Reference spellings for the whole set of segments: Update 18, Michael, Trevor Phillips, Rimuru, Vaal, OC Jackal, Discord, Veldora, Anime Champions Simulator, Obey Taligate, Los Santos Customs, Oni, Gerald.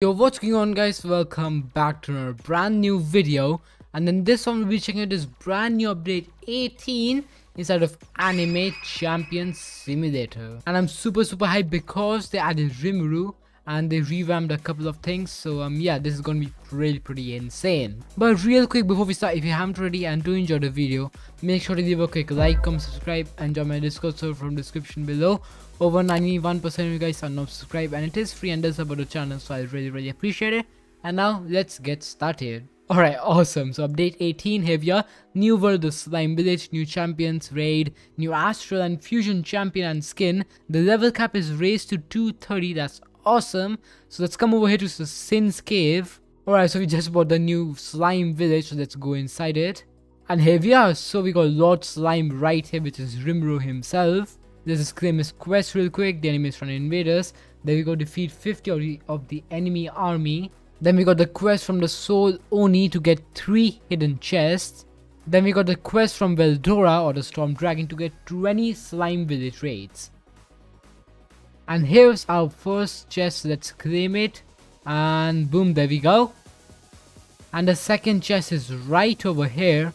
Yo, what's going on guys, welcome back to another brand new video, and in this one we'll be checking out this brand new update 18 inside of Anime Champions Simulator. And I'm super hyped because they added Rimuru and they revamped a couple of things, so yeah, this is gonna be pretty insane. But real quick before we start, if you haven't already and do enjoy the video, make sure to leave a quick like, comment, subscribe, and join my Discord server from description below. Over 91% of you guys are not subscribed, and it is free and does support the channel, so I really appreciate it. And now let's get started. Alright, awesome. So update 18, here we are. New world, the slime village, new champions, raid, new astral and fusion champion and skin. The level cap is raised to 230, that's awesome. So let's come over here to the Sin's cave. Alright, so we just bought the new slime village, so let's go inside it. And here we are. So we got Lord Slime right here, which is Rimuru himself. Let's just claim his quest real quick. The enemy is from invaders. Then we go defeat 50 of the enemy army. Then we got the quest from the Soul Oni to get 3 hidden chests. Then we got the quest from Veldora or the Storm Dragon to get 20 slime village raids. And here's our first chest. Let's claim it. And boom, there we go. And the second chest is right over here.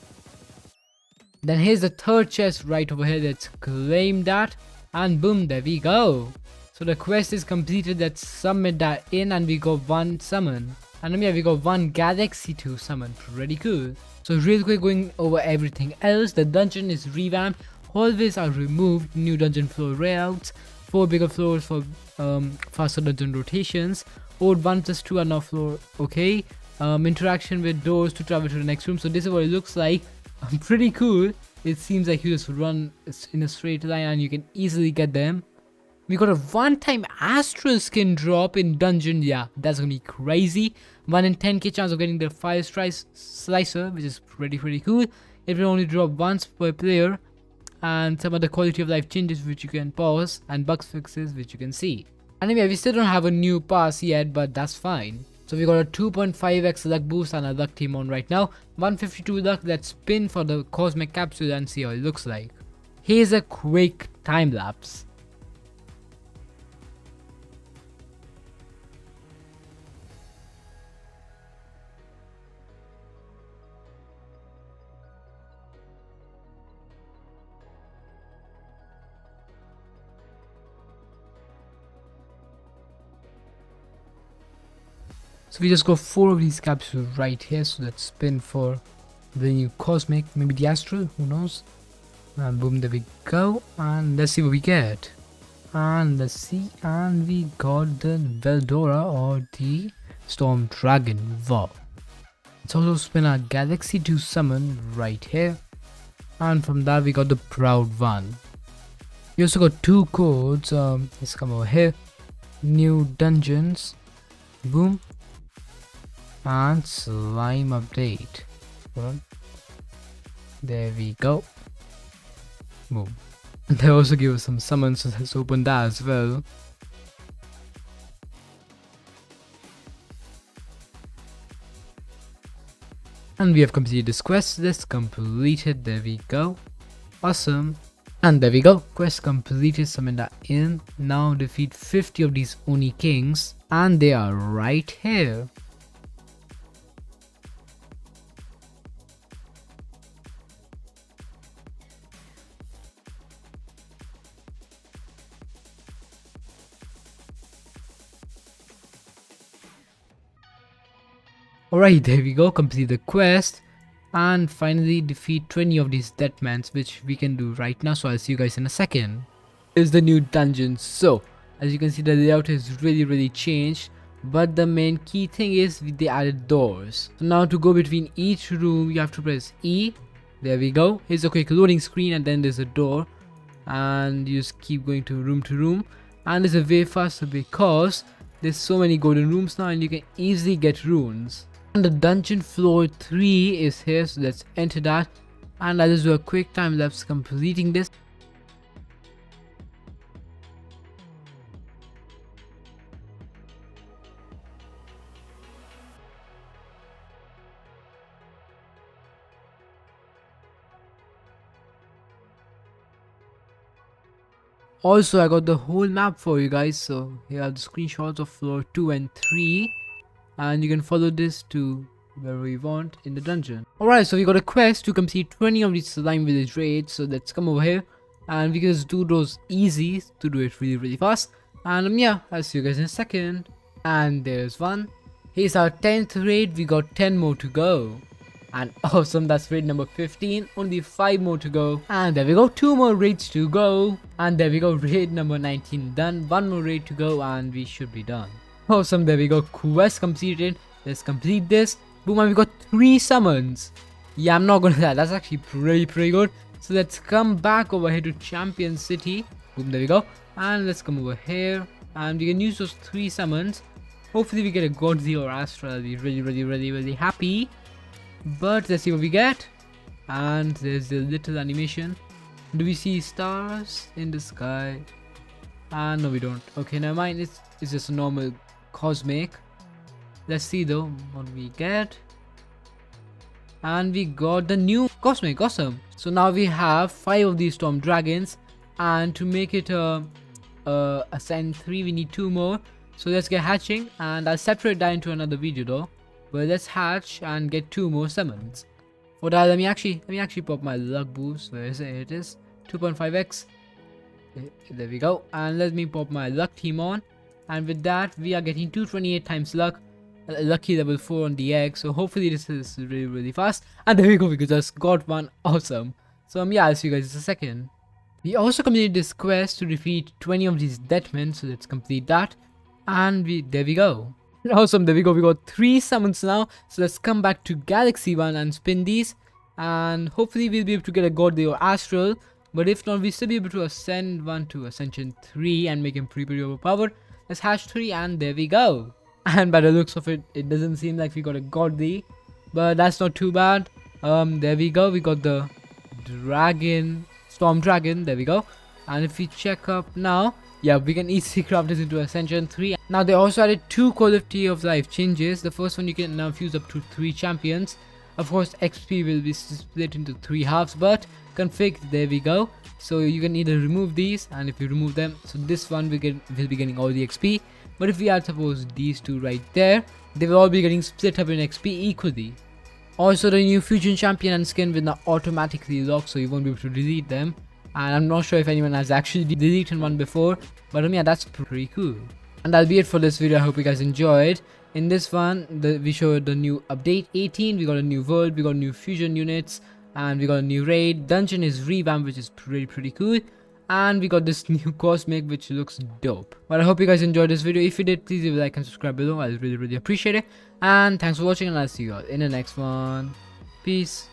Then here's the third chest right over here. Let's claim that. And boom, there we go. So the quest is completed. Let's submit that in, and we got 1 summon. And yeah, we got 1 galaxy to summon. Pretty cool. So real quick, going over everything else. The dungeon is revamped. Hallways are removed. New dungeon floor layouts. 4 bigger floors for faster dungeon rotations. Old 1+2 are now floor. Okay. Interaction with doors to travel to the next room. So this is what it looks like. Pretty cool. It seems like you just run in a straight line and you can easily get them. We got a one-time astral skin drop in dungeon. Yeah, that's gonna be crazy. 1 in 10k chance of getting the fire slicer, which is pretty cool. It will only drop once per player, and some other quality of life changes which you can pause, and bug fixes which you can see. And anyway, we still don't have a new pass yet, but that's fine. So we got a 2.5x luck boost and a luck team on right now. 152 luck. Let's spin for the cosmic capsule and see how it looks like. Here's a quick time lapse. So we just got 4 of these capsules right here, so let's spin for the new cosmic, maybe the astral, who knows. And boom, there we go, and let's see what we get. And let's see, and we got the Veldora or the Storm Dragon, Vaal. Let's also spin our galaxy to summon right here, and from that we got the Proud One. We also got 2 codes. Let's come over here, new dungeons, boom. And slime update. Hold on. There we go. Boom. And they also give us some summons, so let's open that as well. And we have completed this quest list. Completed. There we go. Awesome. And there we go. Quest completed. Summon that in. Now defeat 50 of these Oni kings. And they are right here. Alright, there we go, complete the quest, and finally defeat 20 of these deathmans, which we can do right now, so I'll see you guys in a second. Here's the new dungeon. So as you can see, the layout is really changed, but the main key thing is they added doors. So now to go between each room you have to press E. There we go. Here's a quick loading screen, and then there's a door, and you just keep going to room, and it's a way faster because there's so many golden rooms now and you can easily get runes. And the dungeon floor 3 is here, so let's enter that, and I'll just do a quick time lapse completing this. Also, I got the whole map for you guys, so here are the screenshots of floor 2 and 3. and you can follow this to wherever you want in the dungeon. Alright, so we got a quest to complete 20 of these slime village raids, so let's come over here and we can just do those easy to do it really really fast. And yeah, I'll see you guys in a second. And there's one. Here's our 10th raid, we got 10 more to go. And awesome, that's raid number 15, only 5 more to go. And there we go, 2 more raids to go. And there we go, raid number 19 done, 1 more raid to go and we should be done. Awesome, there we go, quest completed. Let's complete this. Boom, and we got 3 summons. Yeah, I'm not gonna lie, that's actually pretty good. So let's come back over here to Champion City. Boom, there we go. And let's come over here and we can use those 3 summons. Hopefully we get a Godzi or Astra, I'll be really happy. But let's see what we get. And there's a little animation. Do we see stars in the sky? No, we don't. Okay, never mind. It's just a normal cosmic. Let's see though what we get. And we got the new cosmic. Awesome. So now we have 5 of these storm dragons. And to make it a ascend 3, we need 2 more. So let's get hatching. And I'll separate that into another video though. Well, let's hatch and get 2 more summons. For that, let me actually pop my luck boost. Where is it? Here it is. 2.5x. There we go. And let me pop my luck team on. And with that, we are getting 228 times luck. Lucky level 4 on the egg. So hopefully this is really fast. And there we go. We just got one. Awesome. So yeah, I'll see you guys in a second. We also completed this quest to defeat 20 of these deadmen. So let's complete that. And there we go. Awesome, there we go, we got 3 summons now, so let's come back to Galaxy 1 and spin these, and hopefully we'll be able to get a Godly or Astral, but if not, we'll still be able to ascend 1 to Ascension 3 and make him pretty overpowered. Let's hatch 3 and there we go. And by the looks of it, it doesn't seem like we got a Godly, but that's not too bad. There we go, we got the Dragon, Storm Dragon, there we go. And if we check up now, yeah, we can easily craft this into Ascension 3. Now they also added 2 quality of life changes. The first one, you can now fuse up to 3 champions. Of course, XP will be split into 3 halves, but config, there we go. So you can either remove these, and if you remove them, so this one will be getting all the XP. But if we add suppose these 2 right there, they will all be getting split up in XP equally. Also, the new fusion champion and skin will now automatically lock, so you won't be able to delete them. And I'm not sure if anyone has actually deleted one before, but yeah, that's pretty cool. And that'll be it for this video. I hope you guys enjoyed. In this one, we showed the new update 18, we got a new world, we got new fusion units, and we got a new raid. Dungeon is revamped, which is pretty cool. And we got this new cosmic, which looks dope. But I hope you guys enjoyed this video. If you did, please leave a like and subscribe below. I'll really appreciate it. And thanks for watching, and I'll see you all in the next one. Peace.